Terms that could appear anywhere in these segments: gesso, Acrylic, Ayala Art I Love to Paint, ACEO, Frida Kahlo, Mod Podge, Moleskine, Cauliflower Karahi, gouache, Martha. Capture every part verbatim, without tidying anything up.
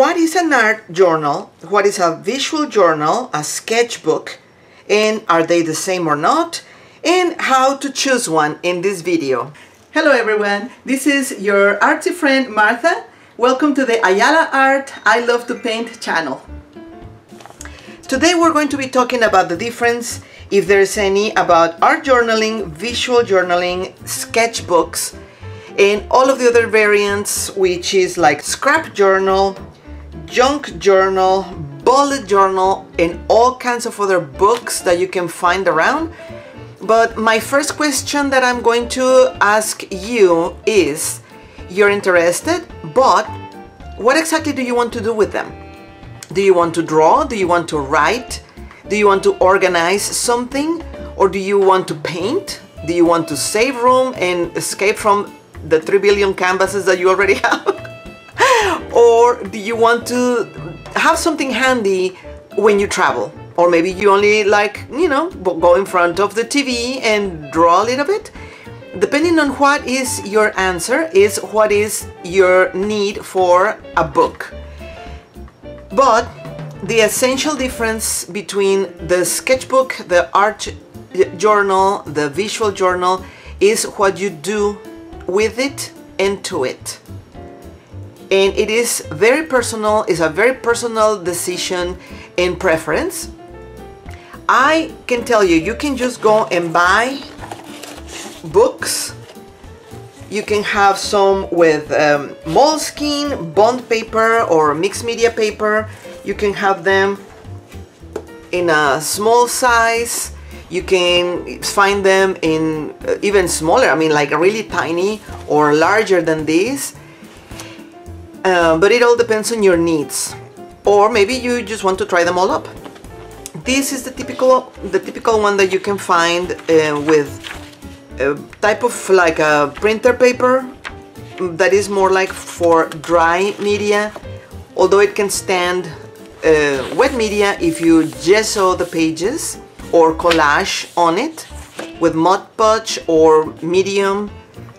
what is an art journal, what is a visual journal, a sketchbook, and are they the same or not, and how to choose one in this video. Hello everyone, this is your artsy friend Martha. Welcome to the Ayala Art I Love to Paint channel. Today we're going to be talking about the difference, if there's any, about art journaling, visual journaling, sketchbooks, and all of the other variants, which is like scrap journal, junk journal, bullet journal, and all kinds of other books that you can find around. But my first question that I'm going to ask you is, you're interested, but what exactly do you want to do with them? Do you want to draw? Do you want to write? Do you want to organize something? Or do you want to paint? Do you want to save room and escape from the three billion canvases that you already have? Or do you want to have something handy when you travel? Or maybe you only like, you know, go in front of the T V and draw a little bit. Depending on what is your answer is what is your need for a book. But the essential difference between the sketchbook, the art journal, the visual journal is what you do with it and to it. And it is very personal, it's a very personal decision and preference. I can tell you, you can just go and buy books. You can have some with um, Moleskine, bond paper or mixed media paper. You can have them in a small size. You can find them in uh, even smaller, I mean like really tiny or larger than this. Uh, but it all depends on your needs. Or maybe you just want to try them all up. This is the typical, the typical one that you can find uh, with a type of like a printer paper that is more like for dry media, although it can stand uh, wet media if you gesso the pages or collage on it with Mod Podge or medium,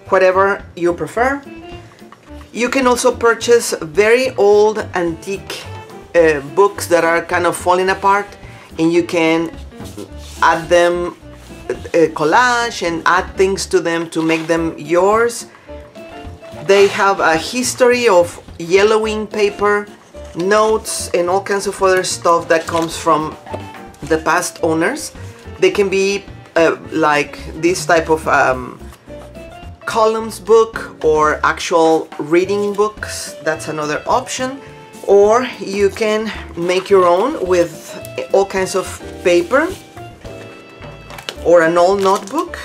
whatever you prefer. You can also purchase very old antique uh, books that are kind of falling apart, and you can add them, uh, collage and add things to them to make them yours. They have a history of yellowing paper, notes, and all kinds of other stuff that comes from the past owners. They can be uh, like this type of um, columns book or actual reading books. That's another option. Or you can make your own with all kinds of paper or an old notebook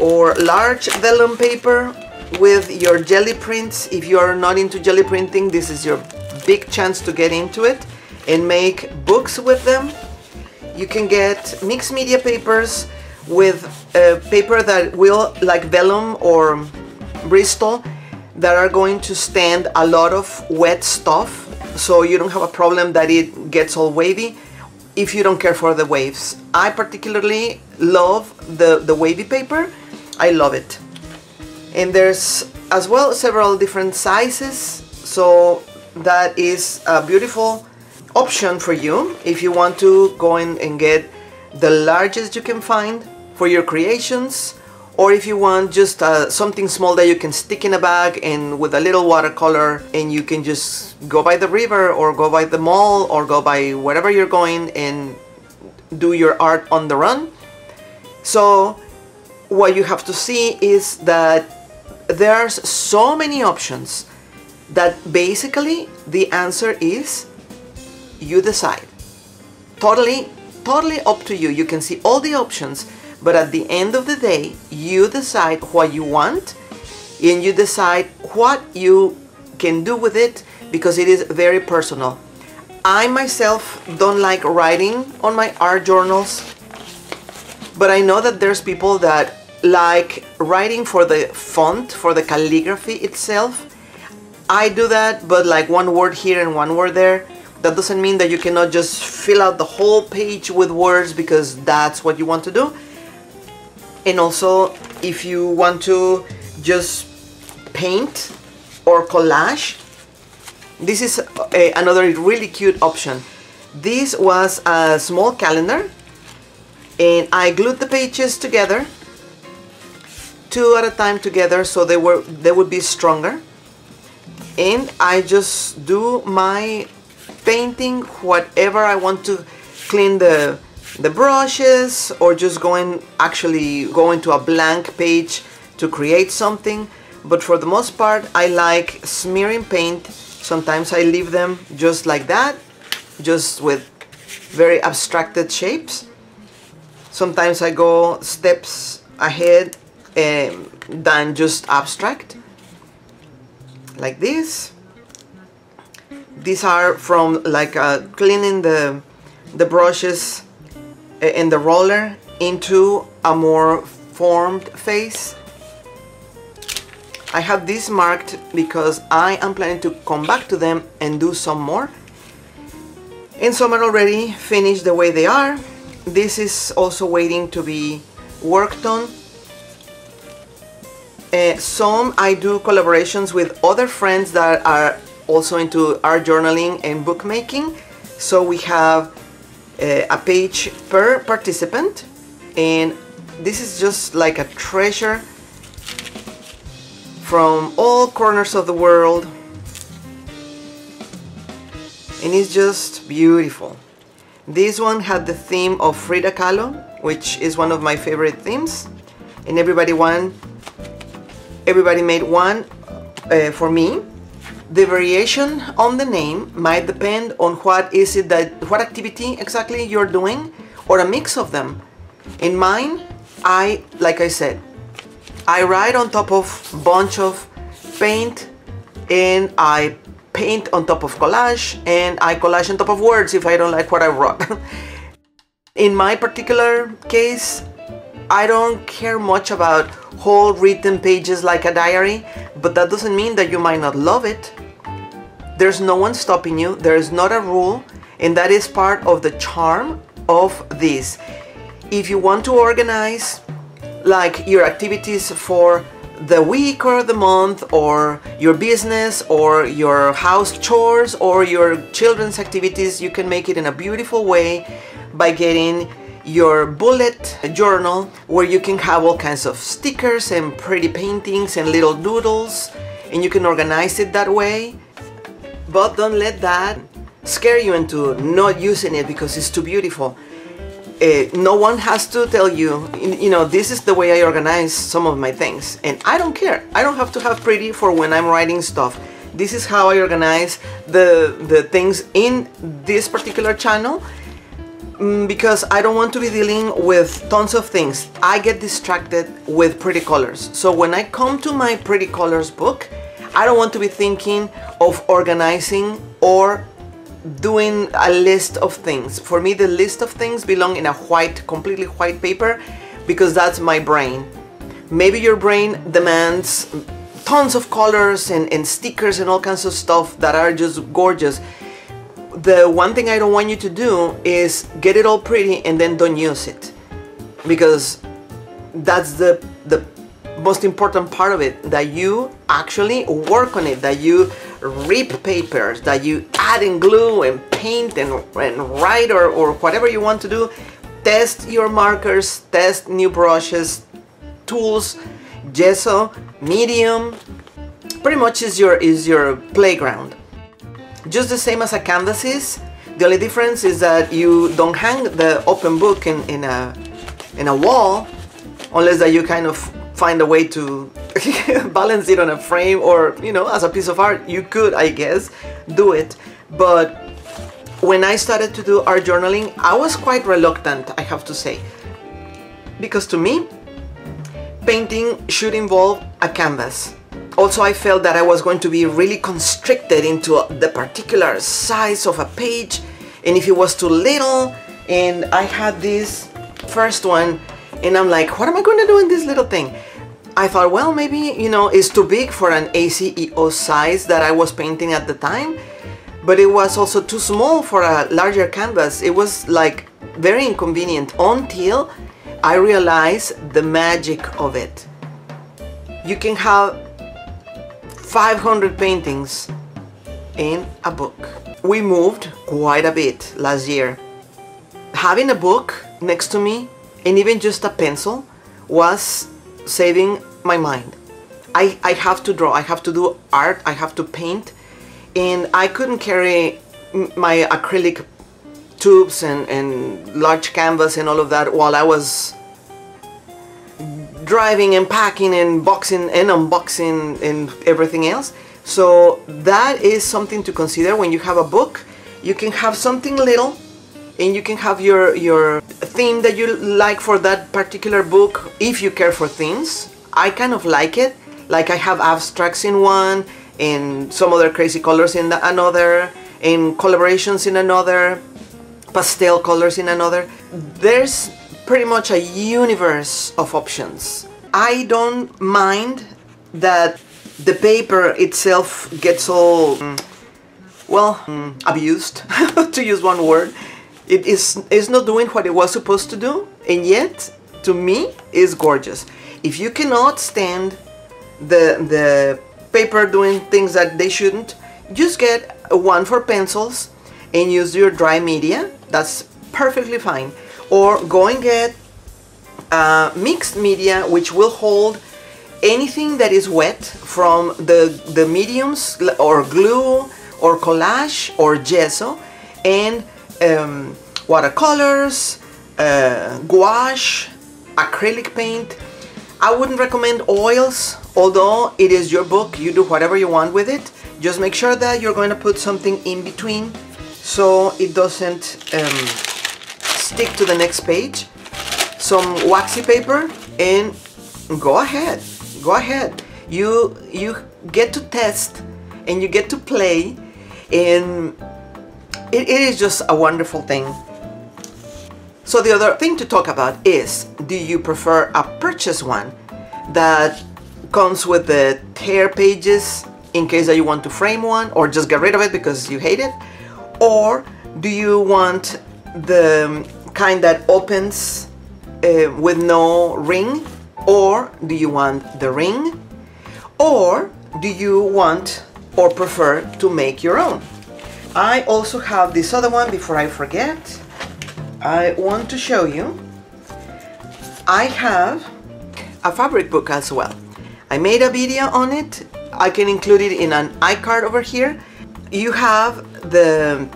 or large vellum paper with your jelly prints. If you are not into jelly printing, this is your big chance to get into it and make books with them. You can get mixed media papers with uh, paper that will, like vellum or Bristol, that are going to stand a lot of wet stuff, so you don't have a problem that it gets all wavy if you don't care for the waves. I particularly love the, the wavy paper. I love it. And there's as well several different sizes, so that is a beautiful option for you if you want to go in and get the largest you can find for your creations, or if you want just uh, something small that you can stick in a bag and with a little watercolor, and you can just go by the river or go by the mall or go by wherever you're going and do your art on the run. So what you have to see is that there's so many options that basically the answer is you decide. Totally, totally up to you. You can see all the options, but at the end of the day, you decide what you want and you decide what you can do with it, because it is very personal. I myself don't like writing on my art journals, but I know that there's people that like writing for the font, for the calligraphy itself. I do that, but like one word here and one word there. That doesn't mean that you cannot just fill out the whole page with words, because that's what you want to do. And also, if you want to just paint or collage. This is a, another really cute option. This was a small calendar, and I glued the pages together, two at a time together, so they were they would be stronger. And I just do my painting whatever I want to, clean the the brushes, or just going actually going to a blank page to create something. But for the most part, I like smearing paint. Sometimes I leave them just like that, just with very abstracted shapes. Sometimes I go steps ahead um, than just abstract, like this. These are from like uh, cleaning the, the brushes and the roller into a more formed face. I have these marked because I am planning to come back to them and do some more. And some are already finished the way they are. This is also waiting to be worked on. Uh, some I do collaborations with other friends that are also into art journaling and bookmaking. So we have uh, a page per participant. And this is just like a treasure from all corners of the world, and it's just beautiful. This one had the theme of Frida Kahlo, which is one of my favorite themes, and everybody won, everybody made one uh, for me. The variation on the name might depend on what is it that, what activity exactly you're doing, or a mix of them. In mine, I, like I said, I write on top of a bunch of paint, and I paint on top of collage, and I collage on top of words if I don't like what I wrote. In my particular case, I don't care much about whole written pages like a diary, but that doesn't mean that you might not love it. There's no one stopping you, there is not a rule, and that is part of the charm of this. If you want to organize like your activities for the week or the month, or your business, or your house chores, or your children's activities, you can make it in a beautiful way by getting your bullet journal, where you can have all kinds of stickers and pretty paintings and little doodles, and you can organize it that way. But don't let that scare you into not using it because it's too beautiful. Uh, no one has to tell you, you know, this is the way I organize some of my things, and I don't care. I don't have to have pretty for when I'm writing stuff. This is how I organize the, the things in this particular channel, because I don't want to be dealing with tons of things. I get distracted with pretty colors. So when I come to my pretty colors book, I don't want to be thinking of organizing or doing a list of things. For me, the list of things belong in a white, completely white paper, because that's my brain. Maybe your brain demands tons of colors and, and stickers and all kinds of stuff that are just gorgeous. The one thing I don't want you to do is get it all pretty and then don't use it, because that's the, the most important part of it, that you actually work on it, that you rip papers, that you add and glue and paint and, and write, or, or whatever you want to do. Test your markers, test new brushes, tools, gesso, medium. Pretty much is your, is your playground. Just the same as a canvas is. The only difference is that you don't hang the open book in, in, a, in a wall, unless that you kind of find a way to balance it on a frame, or, you know, as a piece of art, you could, I guess, do it. But when I started to do art journaling, I was quite reluctant, I have to say, because to me, painting should involve a canvas. Also, I felt that I was going to be really constricted into the particular size of a page, and if it was too little, and I had this first one, and I'm like, what am I going to do in this little thing? I thought, well, maybe, you know, it's too big for an A C E O size that I was painting at the time, but it was also too small for a larger canvas. It was like very inconvenient, until I realized the magic of it. You can have five hundred paintings in a book. We moved quite a bit last year. Having a book next to me and even just a pencil was saving my mind. I, I have to draw, I have to do art, I have to paint, and I couldn't carry my acrylic tubes and, and large canvas and all of that while I was driving and packing and boxing and unboxing and everything else. So that is something to consider. When you have a book, you can have something little and you can have your, your theme that you like for that particular book, if you care for themes. I kind of like it, like I have abstracts in one and some other crazy colors in the, another, and collaborations in another, pastel colors in another. There's pretty much a universe of options. I don't mind that the paper itself gets all, well, abused, to use one word. It is it's not doing what it was supposed to do, and yet, to me, is gorgeous. If you cannot stand the, the paper doing things that they shouldn't, just get one for pencils and use your dry media. That's perfectly fine. Or go and get uh, mixed media, which will hold anything that is wet from the, the mediums or glue or collage or gesso, and um, watercolors, uh, gouache, acrylic paint. I wouldn't recommend oils, although it is your book, you do whatever you want with it. Just make sure that you're going to put something in between so it doesn't um, stick to the next page. Some waxy paper, and go ahead, go ahead. You, you get to test and you get to play, and it, it is just a wonderful thing. So the other thing to talk about is, do you prefer a purchase one that comes with the tear pages in case that you want to frame one or just get rid of it because you hate it? Or do you want the kind that opens uh, with no ring? Or do you want the ring? Or do you want or prefer to make your own? I also have this other one, before I forget. I want to show you, I have a fabric book as well. I made a video on it. I can include it in an iCard over here. You have the,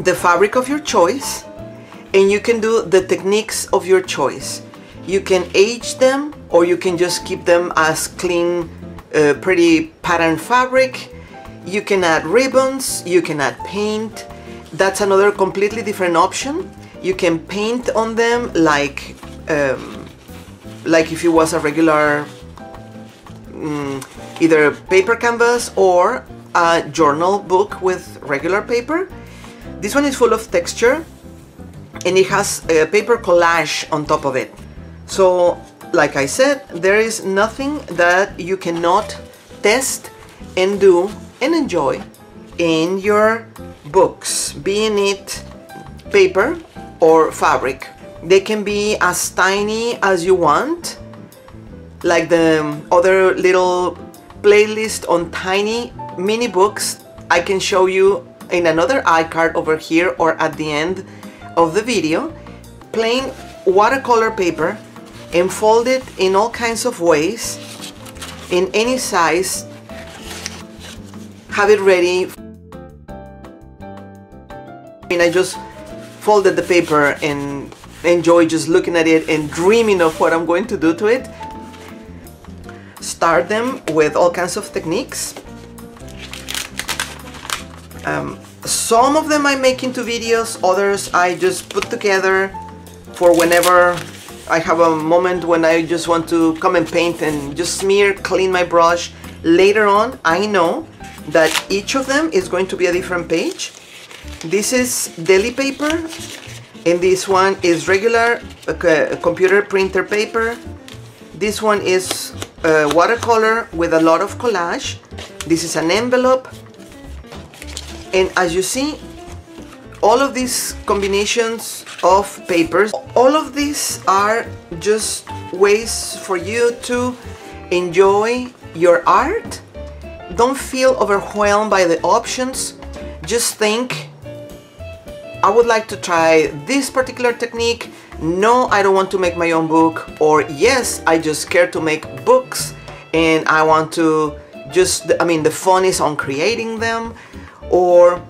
the fabric of your choice, and you can do the techniques of your choice. You can age them, or you can just keep them as clean, uh, pretty pattern fabric. You can add ribbons, you can add paint. That's another completely different option. You can paint on them like um, like if it was a regular um, either paper canvas or a journal book with regular paper. This one is full of texture, and it has a paper collage on top of it. So like I said, there is nothing that you cannot test and do and enjoy in your books, being it paper or fabric. They can be as tiny as you want, like the other little playlist on tiny mini books I can show you in another iCard over here or at the end of the video. Plain watercolor paper, and fold it in all kinds of ways, in any size. Have it ready. I mean, I just folded the paper and enjoy just looking at it and dreaming of what I'm going to do to it. Start them with all kinds of techniques. Um, some of them I make into videos, others I just put together for whenever I have a moment when I just want to come and paint and just smear, clean my brush. Later on, I know that each of them is going to be a different page. This is deli paper, and this one is regular uh, computer printer paper. This one is uh, watercolor with a lot of collage. This is an envelope. And as you see, all of these combinations of papers, all of these are just ways for you to enjoy your art Don't feel overwhelmed by the options. Just think, I would like to try this particular technique. No, I don't want to make my own book. Or yes, I just care to make books and I want to just, I mean, the fun is on creating them. Or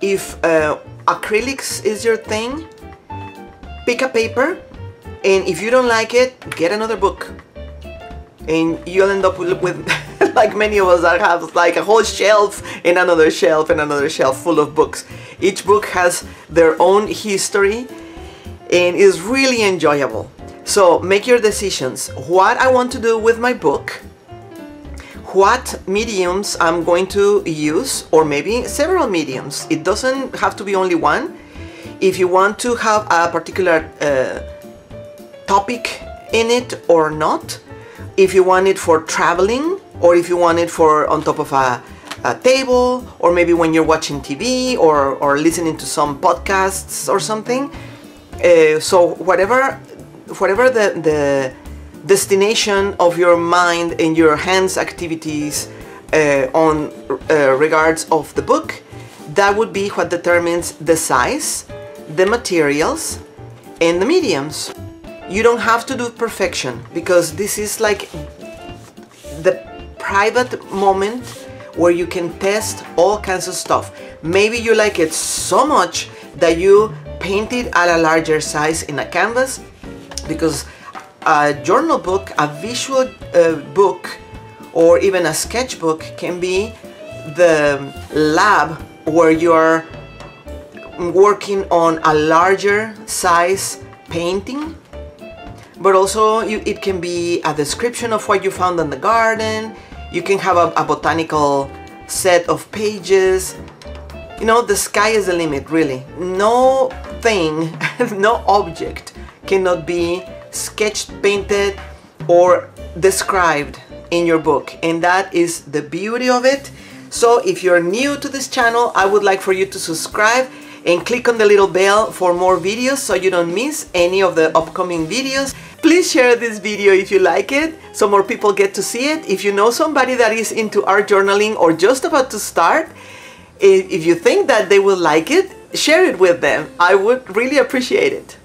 if uh, acrylics is your thing, pick a paper, and if you don't like it, get another book. And you'll end up with, with like many of us that have like a whole shelf and another shelf and another shelf full of books. Each book has their own history and is really enjoyable. So make your decisions. What I want to do with my book, what mediums I'm going to use, or maybe several mediums. It doesn't have to be only one. If you want to have a particular uh, topic in it or not, if you want it for traveling, or if you want it for on top of a, a table, or maybe when you're watching T V or, or listening to some podcasts or something. Uh, so whatever, whatever the, the destination of your mind and your hands activities uh, on uh, regards of the book, that would be what determines the size, the materials, and the mediums. You don't have to do perfection, because this is like the private moment where you can test all kinds of stuff. Maybe you like it so much that you paint it at a larger size in a canvas, because a journal book, a visual uh, book, or even a sketchbook can be the lab where you're working on a larger size painting, but also you, it can be a description of what you found in the garden. You can have a, a botanical set of pages. You know, the sky is the limit, really. No thing, no object cannot be sketched, painted, or described in your book, and that is the beauty of it. So if you're new to this channel, I would like for you to subscribe and click on the little bell for more videos so you don't miss any of the upcoming videos. Please share this video if you like it, so more people get to see it. If you know somebody that is into art journaling or just about to start, if you think that they will like it, share it with them. I would really appreciate it.